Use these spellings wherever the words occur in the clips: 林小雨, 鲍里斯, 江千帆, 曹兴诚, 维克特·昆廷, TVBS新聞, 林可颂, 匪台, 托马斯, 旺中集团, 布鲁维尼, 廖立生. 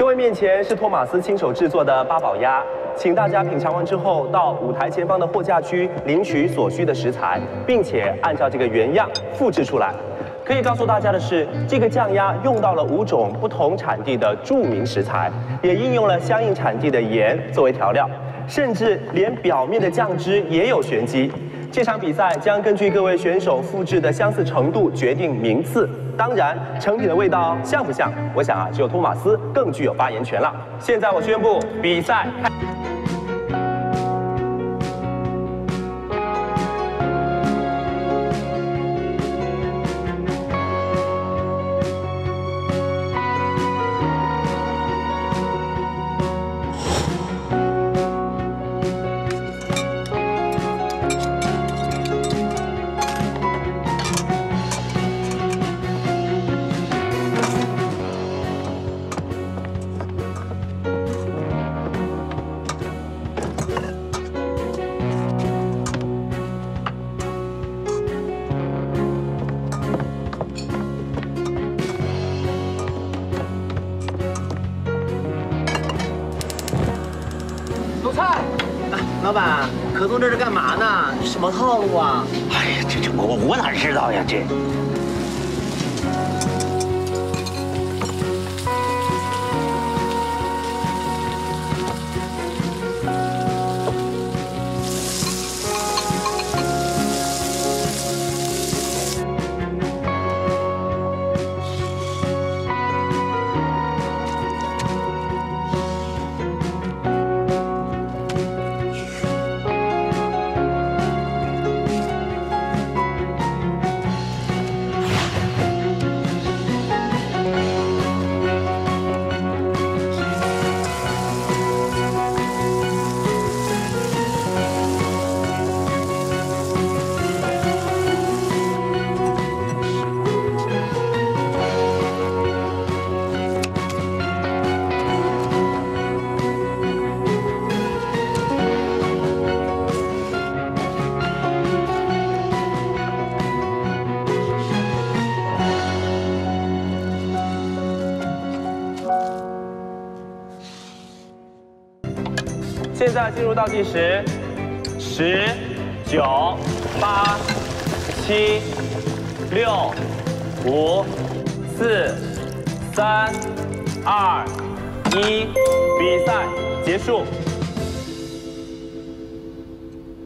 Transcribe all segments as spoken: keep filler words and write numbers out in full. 各位面前是托马斯亲手制作的八宝鸭，请大家品尝完之后，到舞台前方的货架区领取所需的食材，并且按照这个原样复制出来。可以告诉大家的是，这个酱鸭用到了五种不同产地的著名食材，也应用了相应产地的盐作为调料，甚至连表面的酱汁也有玄机。 这场比赛将根据各位选手复制的相似程度决定名次，当然成品的味道像不像，我想啊，只有托马斯更具有发言权了。现在我宣布比赛开。老板，可颂这是干嘛呢？这什么套路啊？哎呀，这这我我哪知道呀？这。 现在进入倒计时，十、九、八、七、六、五、四、三、二、一，比赛结束。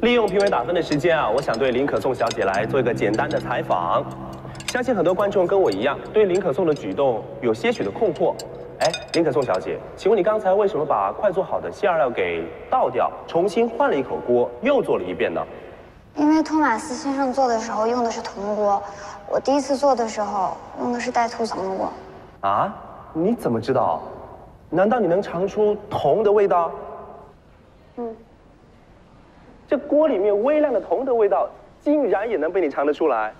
利用评委打分的时间啊，我想对林可颂小姐来做一个简单的采访。相信很多观众跟我一样，对林可颂的举动有些许的困惑。 哎，林可颂小姐，请问你刚才为什么把快做好的馅料给倒掉，重新换了一口锅，又做了一遍呢？因为托马斯先生做的时候用的是铜锅，我第一次做的时候用的是带涂层的锅。啊？你怎么知道？难道你能尝出铜的味道？嗯。这锅里面微量的铜的味道，竟然也能被你尝得出来？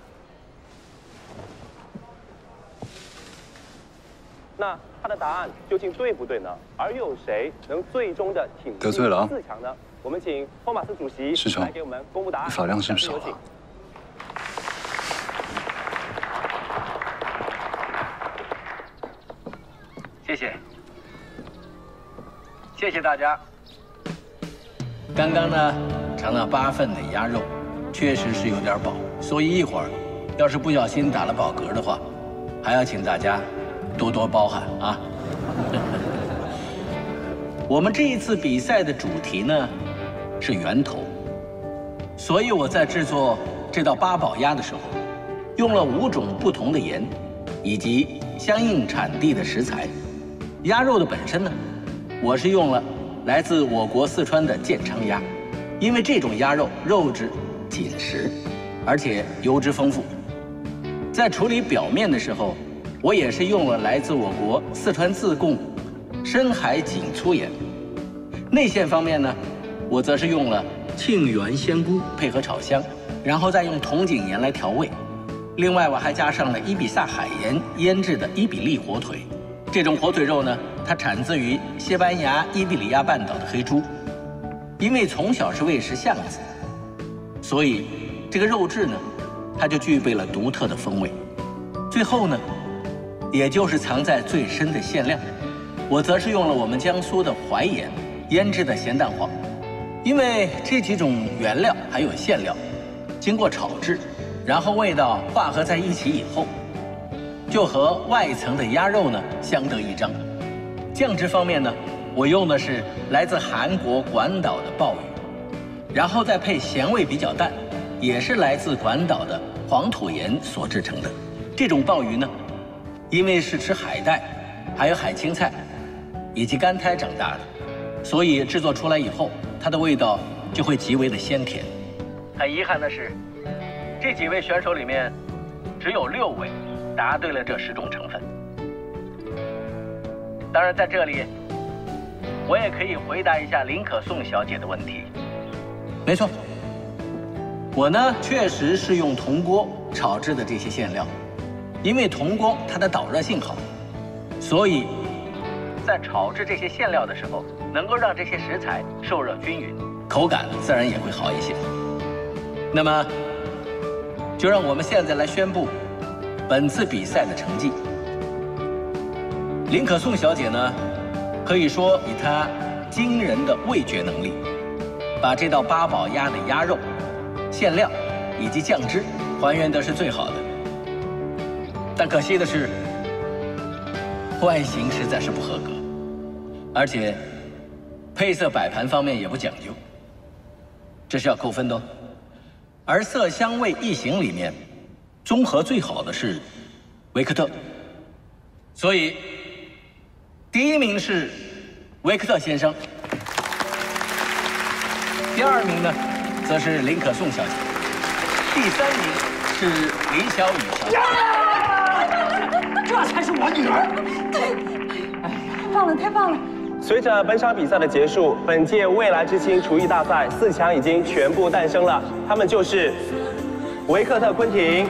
那？ 他的答案究竟对不对呢？而又有谁能最终的挺进四强呢？我们请托马斯主席来给我们公布答案。少量是少了。谢谢，谢谢大家。刚刚呢，尝到八份的鸭肉，确实是有点饱，所以一会儿要是不小心打了饱嗝的话，还要请大家。 多多包涵啊！我们这一次比赛的主题呢是源头，所以我在制作这道八宝鸭的时候，用了五种不同的盐，以及相应产地的食材。鸭肉的本身呢，我是用了来自我国四川的健昌鸭，因为这种鸭肉肉质紧实，而且油脂丰富。在处理表面的时候。 我也是用了来自我国四川自贡深海锦粗盐，内馅方面呢，我则是用了沁园仙菇配合炒香，然后再用铜井盐来调味。另外我还加上了伊比萨海盐腌制的伊比利火腿，这种火腿肉呢，它产自于西班牙伊比利亚半岛的黑猪，因为从小是喂食象子，所以这个肉质呢，它就具备了独特的风味。最后呢。 也就是藏在最深的馅料，我则是用了我们江苏的淮盐腌制的咸蛋黄，因为这几种原料还有馅料，经过炒制，然后味道化合在一起以后，就和外层的鸭肉呢相得益彰。酱汁方面呢，我用的是来自韩国广岛的鲍鱼，然后再配咸味比较淡，也是来自广岛的黄土盐所制成的。这种鲍鱼呢，因为是吃海带，还有海青菜 以及干苔长大的，所以制作出来以后，它的味道就会极为的鲜甜。很遗憾的是，这几位选手里面，只有六位答对了这十种成分。当然，在这里，我也可以回答一下林可颂小姐的问题。没错，我呢确实是用铜锅炒制的这些馅料，因为铜锅它的导热性好，所以 在炒制这些馅料的时候，能够让这些食材受热均匀，口感自然也会好一些。那么，就让我们现在来宣布本次比赛的成绩。林可颂小姐呢，可以说以她惊人的味觉能力，把这道八宝鸭的鸭肉、馅料以及酱汁还原的是最好的。但可惜的是， 外形实在是不合格，而且配色摆盘方面也不讲究，这是要扣分的哦。而色香味异形里面，综合最好的是维克特，所以第一名是维克特先生，第二名呢则是林可颂小姐，第三名是林小雨小姐。 这才是我女儿！对，哎呀，棒了，太棒了！随着本场比赛的结束，本届未来之星厨艺大赛四强已经全部诞生了，他们就是维克特·昆廷、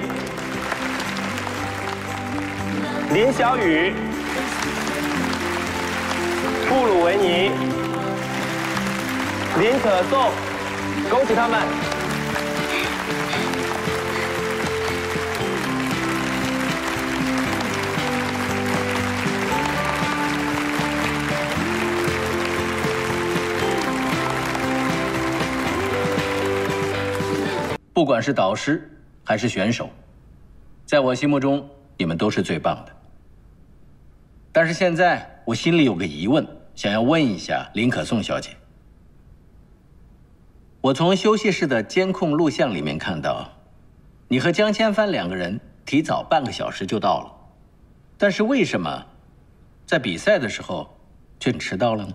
林小雨、布鲁维尼、林可颂，恭喜他们！ 不管是导师还是选手，在我心目中，你们都是最棒的。但是现在我心里有个疑问，想要问一下林可颂小姐。我从休息室的监控录像里面看到，你和江千帆两个人提早半个小时就到了，但是为什么在比赛的时候却迟到了呢？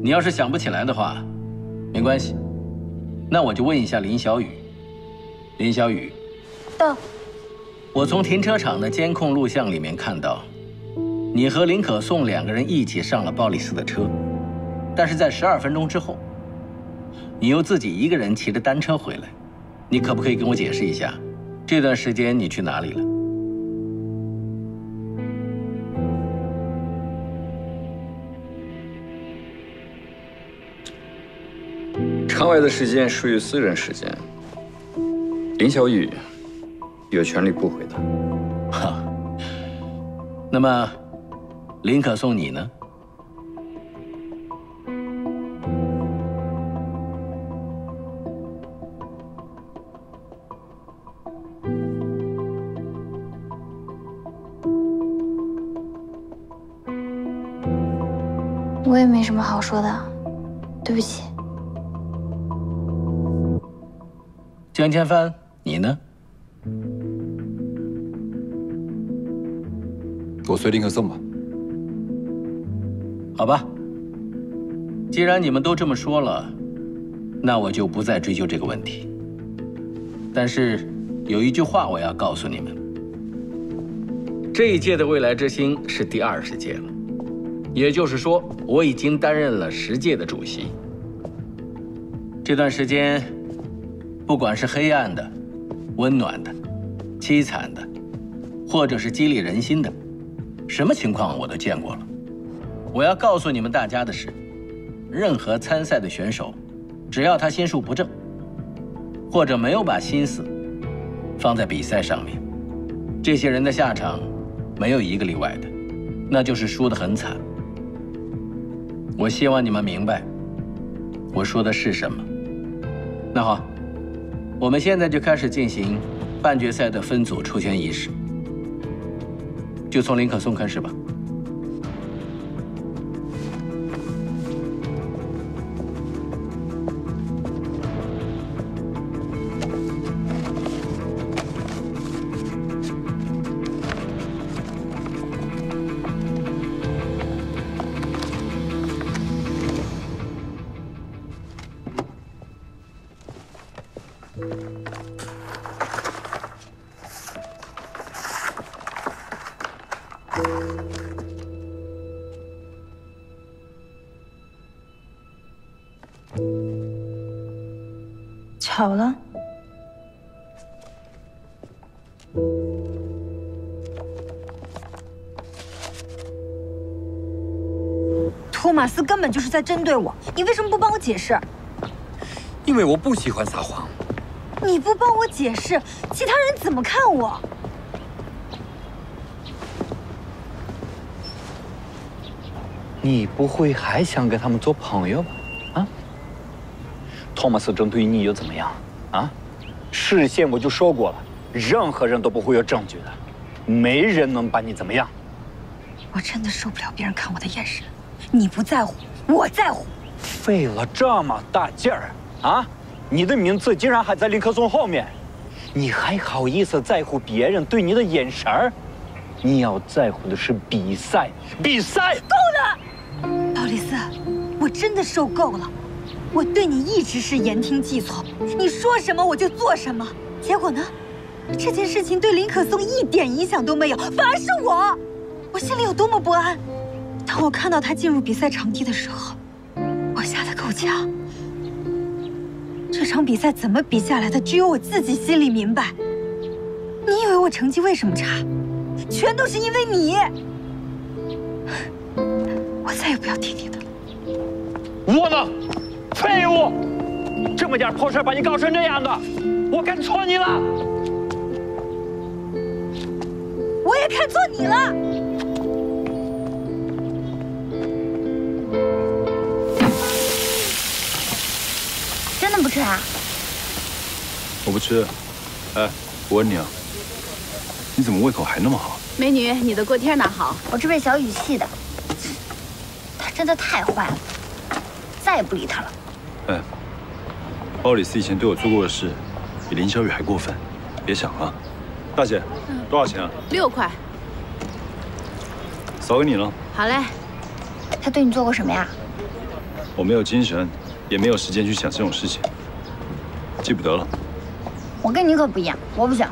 你要是想不起来的话，没关系，那我就问一下林小雨。林小雨，到。我从停车场的监控录像里面看到，你和林可颂两个人一起上了鲍里斯的车，但是在十二分钟之后，你又自己一个人骑着单车回来。你可不可以跟我解释一下，这段时间你去哪里了？ 场外的时间属于私人时间，林小雨有权利不回答。哈，那么林可颂你呢？我也没什么好说的，对不起。 江千帆，你呢？我随林可颂吧。好吧，既然你们都这么说了，那我就不再追究这个问题。但是有一句话我要告诉你们：这一届的未来之星是第二十届了，也就是说，我已经担任了十届的主席。这段时间， 不管是黑暗的、温暖的、凄惨的，或者是激励人心的，什么情况我都见过了。我要告诉你们大家的是，任何参赛的选手，只要他心术不正，或者没有把心思放在比赛上面，这些人的下场没有一个例外的，那就是输得很惨。我希望你们明白我说的是什么。那好，我们现在就开始进行半决赛的分组出圈仪式，就从林可颂开始吧。 巧了，托马斯根本就是在针对我，你为什么不帮我解释？因为我不喜欢撒谎。你不帮我解释，其他人怎么看我？你不会还想跟他们做朋友吧？ 托马斯针对你又怎么样啊？事先我就说过了，任何人都不会有证据的，没人能把你怎么样。我真的受不了别人看我的眼神，你不在乎，我在乎。费了这么大劲儿啊！你的名字竟然还在林克松后面，你还好意思在乎别人对你的眼神儿？你要在乎的是比赛，比赛。够了，鲍里斯，我真的受够了。 我对你一直是言听计从，你说什么我就做什么。结果呢，这件事情对林可颂一点影响都没有，反而是我，我心里有多么不安。当我看到他进入比赛场地的时候，我吓得够呛。这场比赛怎么比下来的，只有我自己心里明白。你以为我成绩为什么差？全都是因为你。我再也不要听你的了。我呢？ 废物！这么点破事把你搞成这样的，我看错你了。我也看错你了。真的不吃啊？我不吃。哎，我问你啊，你怎么胃口还那么好？美女，你的过天哪好！我是被小雨气的，他真的太坏了。 再也不理他了。哎，鲍里斯以前对我做过的事，比林小雨还过分，别想了。大姐，多少钱啊？六块。扫给你了。好嘞。他对你做过什么呀？我没有精神，也没有时间去想这种事情，记不得了。我跟你可不一样，我不想。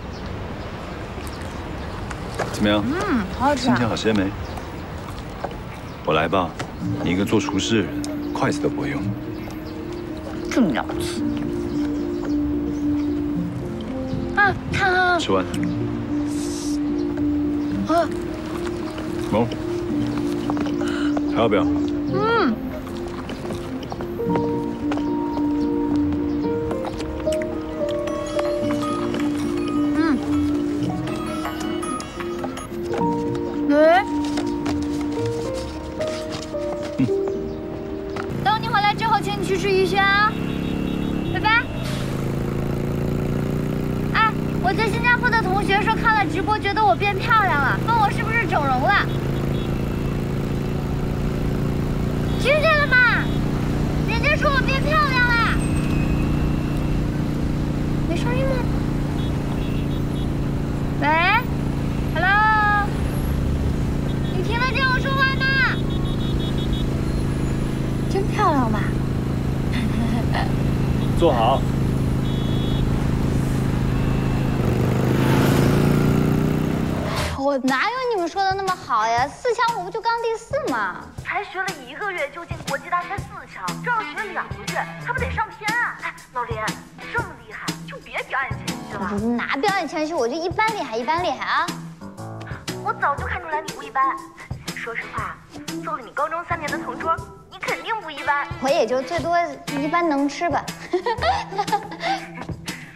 怎么样？嗯，好好吃啊。今天好些没？我来吧，你一个做厨师的人。 筷子都不会用，这么了不起啊！看啊，吃完啊，哦，还要不要？嗯，嗯，哎。 去吃鱼轩啊，拜拜。哎，我在新加坡的同学说看了直播觉得我变漂亮了，问我是不是整容了。听见了吗？人家说我变漂亮了。没声音吗？喂 ，Hello， 你听得见我说话吗？真漂亮吧？ 坐好。我哪有你们说的那么好呀？四强我不就刚第四吗？才学了一个月就进国际大赛四强，这要学两个月，他不得上天啊！哎，老林，你这么厉害，就别表演谦虚了。你哪表演谦虚，我就一般厉害，一般厉害啊！我早就看出来你不一般。说实话，做了你高中三年的同桌，你肯定不一般。我也就最多一般能吃吧。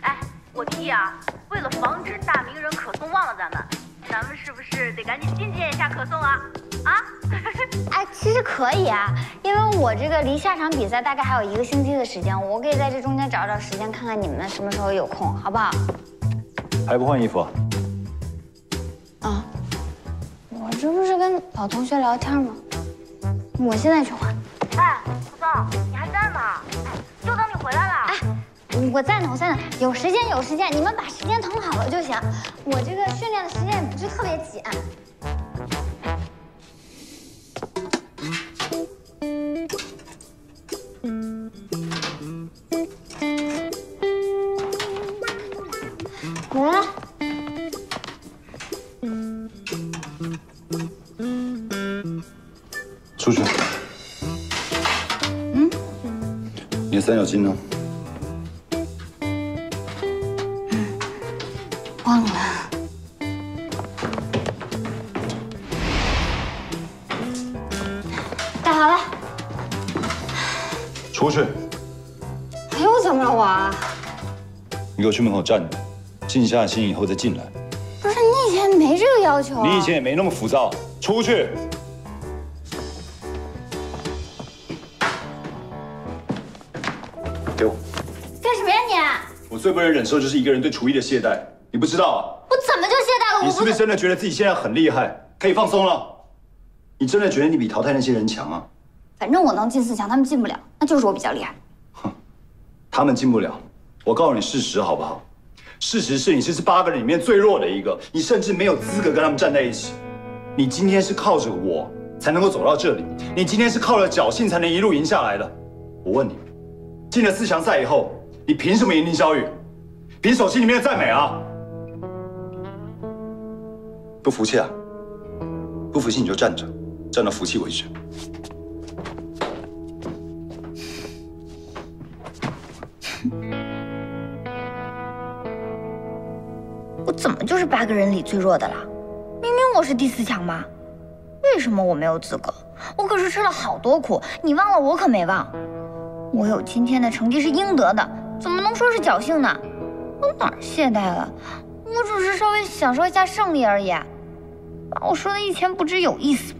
哎，我提议啊，为了防止大名人可颂忘了咱们，咱们是不是得赶紧进阶一下可颂啊？啊？哎，其实可以啊，因为我这个离下场比赛大概还有一个星期的时间，我可以在这中间找找时间，看看你们什么时候有空，好不好？还不换衣服？啊。 我这不是跟老同学聊天吗？我现在去换。哎，胡总，你还在吗？就等你回来了。哎，我在呢，我在呢，有时间有时间，你们把时间腾好了就行。我这个训练的时间也不是特别紧。来、哎。 出去。嗯，你的三角巾呢？嗯，忘了。带好了。出去。还又怎么着我啊？你给我去门口站着，静下心以后再进来。不是你以前没这个要求啊？你以前也没那么浮躁。出去。 给我干什么呀你！我最不能忍受就是一个人对厨艺的懈怠，你不知道啊！我怎么就懈怠了？你是不是真的觉得自己现在很厉害，可以放松了？你真的觉得你比淘汰那些人强啊？反正我能进四强，他们进不了，那就是我比较厉害。哼，他们进不了，我告诉你事实好不好？事实是你是这八个人里面最弱的一个，你甚至没有资格跟他们站在一起。你今天是靠着我才能够走到这里，你今天是靠着侥幸才能一路赢下来的。我问你。 进了四强赛以后，你凭什么赢林小雨？凭手心里面的赞美啊！不服气啊？不服气你就站着，站到服气为止。我怎么就是八个人里最弱的啦？明明我是第四强嘛，为什么我没有资格？我可是吃了好多苦，你忘了我可没忘。 我有今天的成绩是应得的，怎么能说是侥幸呢？我哪儿懈怠了？我只是稍微享受一下胜利而已，把我说的一钱不值有意思吗？